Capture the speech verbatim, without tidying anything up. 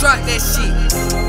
Drop that shit.